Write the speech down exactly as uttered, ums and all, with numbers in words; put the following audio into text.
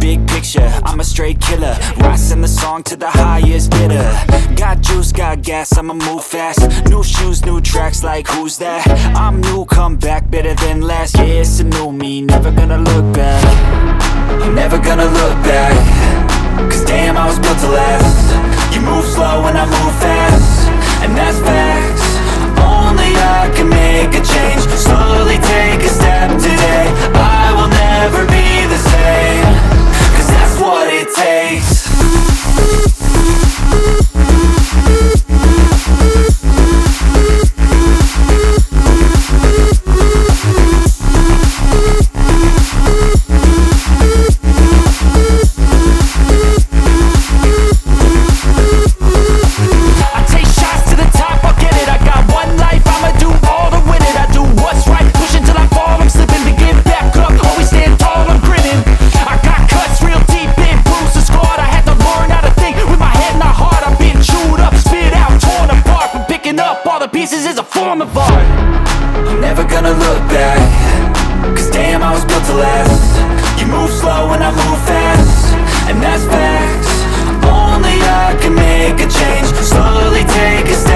Big picture, I'm a straight killer. Rising the song to the highest bidder. Got juice, got gas, I'ma move fast. New shoes, new tracks, like who's that? I'm new, come back, better than last. Yeah, it's a new me, never gonna look back. I'm never gonna look back, cause damn, I was built to last. You move slow and I move fast, and that's facts. Only I can make a change. Slowly take a step today, I will never be the same, cause that's what it takes. And that's facts. Only I can make a change. Slowly take a step.